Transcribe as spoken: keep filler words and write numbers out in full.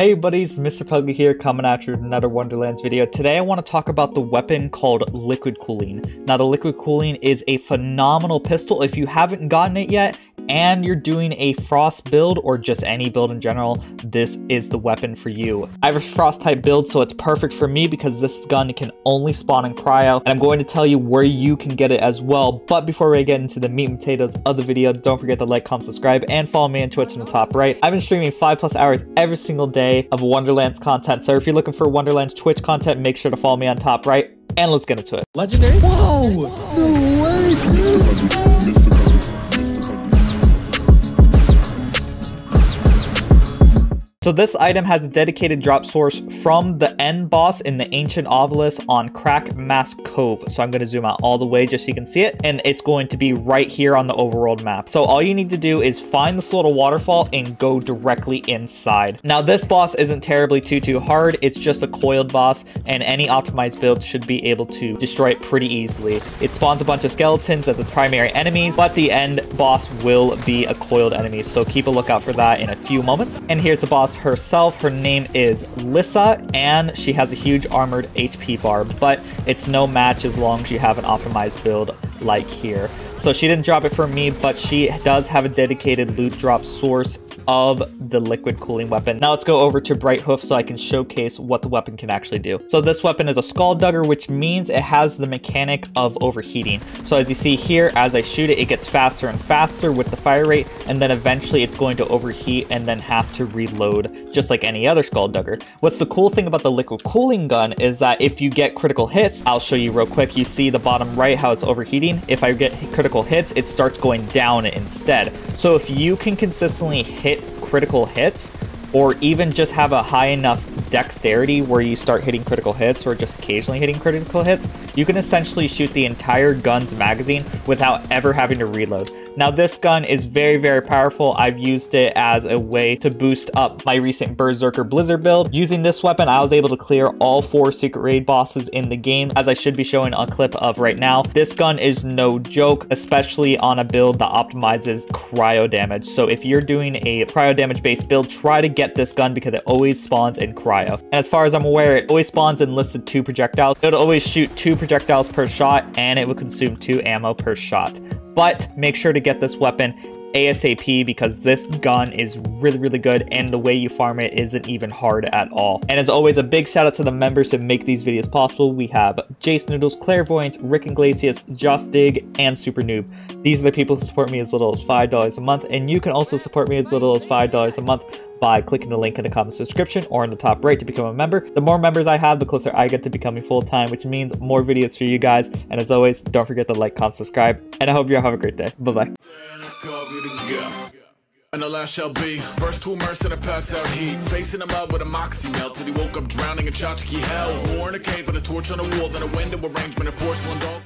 Hey buddies, Mister Pugly here, coming at you with another Wonderlands video. Today I want to talk about the weapon called Liquid Cooling. Now the Liquid Cooling is a phenomenal pistol. If you haven't gotten it yet and you're doing a frost build or just any build in general, this is the weapon for you. I have a frost type build, so it's perfect for me because this gun can only spawn in cryo, and I'm going to tell you where you can get it as well. But before we get into the meat and potatoes of the video, don't forget to like, comment, subscribe, and follow me on Twitch in the top right. I've been streaming five plus hours every single day of Wonderlands content, so if you're looking for Wonderlands Twitch content, make sure to follow me on top right, and let's get into it. Legendary? Whoa! No way, dude! So this item has a dedicated drop source from the end boss in the Ancient Obelisk on Crack Mask Cove. So I'm going to zoom out all the way just so you can see it, and it's going to be right here on the overworld map. So all you need to do is find this little waterfall and go directly inside. Now this boss isn't terribly too too hard, it's just a coiled boss, and any optimized build should be able to destroy it pretty easily. It spawns a bunch of skeletons as its primary enemies, but the end boss will be a coiled enemy, so keep a lookout for that in a few moments. And here's the boss herself. Her name is Lissia, and she has a huge armored H P bar, but it's no match as long as you have an optimized build like here. So she didn't drop it for me, but she does have a dedicated loot drop source of the Liquid Cooling weapon. Now let's go over to Bright Hoof so I can showcase what the weapon can actually do. So this weapon is a Skull Dugger, which means it has the mechanic of overheating. So as you see here, as I shoot it, it gets faster and faster with the fire rate, and then eventually it's going to overheat and then have to reload, just like any other Skull Dugger. What's the cool thing about the Liquid Cooling gun is that if you get critical hits, I'll show you real quick, you see the bottom right how it's overheating. If I get critical hits, it starts going down instead. So if you can consistently hit critical hits, or even just have a high enough dexterity where you start hitting critical hits or just occasionally hitting critical hits, you can essentially shoot the entire gun's magazine without ever having to reload. Now this gun is very, very powerful. I've used it as a way to boost up my recent Brrzerker Blizzard build. Using this weapon, I was able to clear all four secret raid bosses in the game, as I should be showing a clip of right now. This gun is no joke, especially on a build that optimizes cryo damage. So if you're doing a cryo damage based build, try to get this gun because it always spawns in cryo. And as far as I'm aware, it always spawns in listed two projectiles. It'll always shoot two projectiles per shot, and it would consume two ammo per shot. But make sure to get this weapon ASAP because this gun is really, really good, and the way you farm it isn't even hard at all. And as always, a big shout out to the members who make these videos possible. We have Jace Noodles, Clairvoyance, Rick and Glacius, Jost Dig, and Super Noob. These are the people who support me as little as five dollars a month, and you can also support me as little as five dollars a month by clicking the link in the comments description or in the top right to become a member. The more members I have, the closer I get to becoming full-time, which means more videos for you guys. And as always, don't forget to like, comment, subscribe, and I hope you all have a great day. Bye-bye. And the last shall be first to immerse in a pass out heat, facing him up with a moxie melt till he woke up drowning in tchotchke hell, war in a cave with a torch on a wall, then a window arrangement of porcelain dolls.